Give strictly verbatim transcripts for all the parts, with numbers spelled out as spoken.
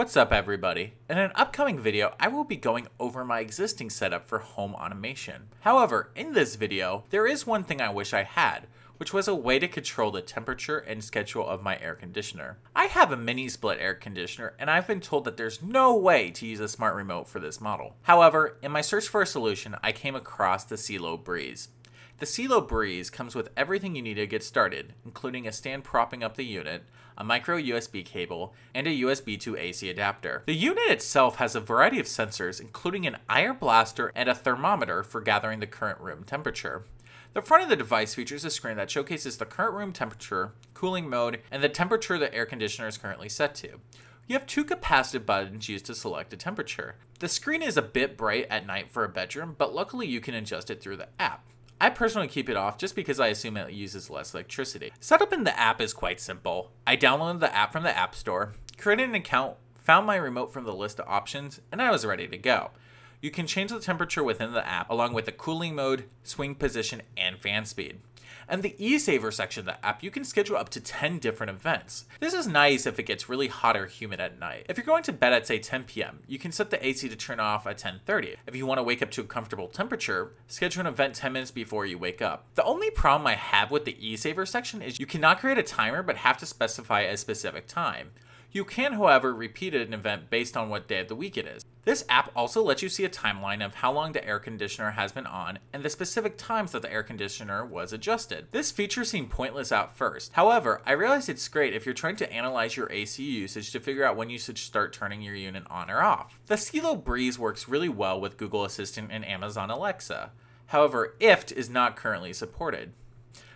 What's up everybody? In an upcoming video, I will be going over my existing setup for home automation. However, in this video, there is one thing I wish I had, which was a way to control the temperature and schedule of my air conditioner. I have a mini split air conditioner and I've been told that there's no way to use a smart remote for this model. However, in my search for a solution, I came across the Cielo Breez. The Cielo Breez comes with everything you need to get started, including a stand propping up the unit, a micro U S B cable, and a U S B to A C adapter. The unit itself has a variety of sensors, including an I R blaster and a thermometer for gathering the current room temperature. The front of the device features a screen that showcases the current room temperature, cooling mode, and the temperature the air conditioner is currently set to. You have two capacitive buttons used to select a temperature. The screen is a bit bright at night for a bedroom, but luckily you can adjust it through the app. I personally keep it off just because I assume it uses less electricity. Setup in the app is quite simple. I downloaded the app from the App Store, created an account, found my remote from the list of options, and I was ready to go. You can change the temperature within the app along with the cooling mode, swing position, and fan speed. In the e-saver section of the app, you can schedule up to ten different events. This is nice if it gets really hot or humid at night. If you're going to bed at say ten p m, you can set the A C to turn off at ten thirty. If you want to wake up to a comfortable temperature, schedule an event ten minutes before you wake up. The only problem I have with the e-saver section is you cannot create a timer but have to specify a specific time. You can, however, repeat an event based on what day of the week it is. This app also lets you see a timeline of how long the air conditioner has been on and the specific times that the air conditioner was adjusted. This feature seemed pointless at first. However, I realized it's great if you're trying to analyze your A C usage to figure out when you should start turning your unit on or off. The Cielo Breez works really well with Google Assistant and Amazon Alexa. However, I F T T T is not currently supported.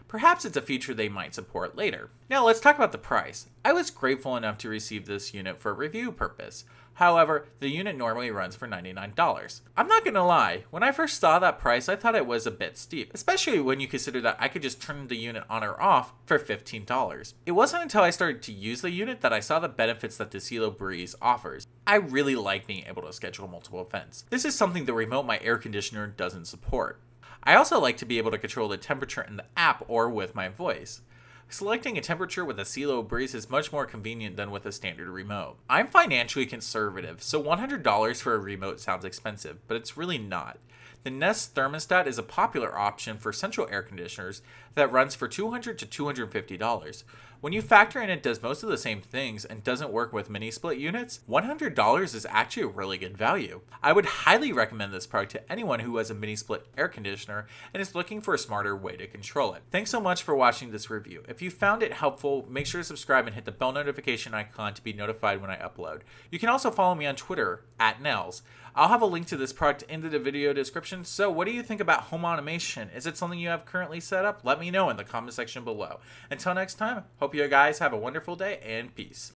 Perhaps it's a feature they might support later. Now let's talk about the price. I was grateful enough to receive this unit for review purpose. However, the unit normally runs for ninety-nine dollars. I'm not gonna lie, when I first saw that price, I thought it was a bit steep, especially when you consider that I could just turn the unit on or off for fifteen dollars. It wasn't until I started to use the unit that I saw the benefits that the Cielo Breez offers. I really like being able to schedule multiple events. This is something the remote my air conditioner doesn't support. I also like to be able to control the temperature in the app or with my voice. Selecting a temperature with a Cielo Breez is much more convenient than with a standard remote. I'm financially conservative, so one hundred dollars for a remote sounds expensive, but it's really not. The Nest thermostat is a popular option for central air conditioners that runs for two hundred to two hundred fifty dollars. When you factor in it does most of the same things and doesn't work with mini split units, one hundred dollars is actually a really good value. I would highly recommend this product to anyone who has a mini split air conditioner and is looking for a smarter way to control it. Thanks so much for watching this review. If you found it helpful, make sure to subscribe and hit the bell notification icon to be notified when I upload. You can also follow me on Twitter, at Nels. I'll have a link to this product in the video description. So what do you think about home automation? Is it something you have currently set up? Let me know in the comment section below. Until next time, hope you guys have a wonderful day and peace.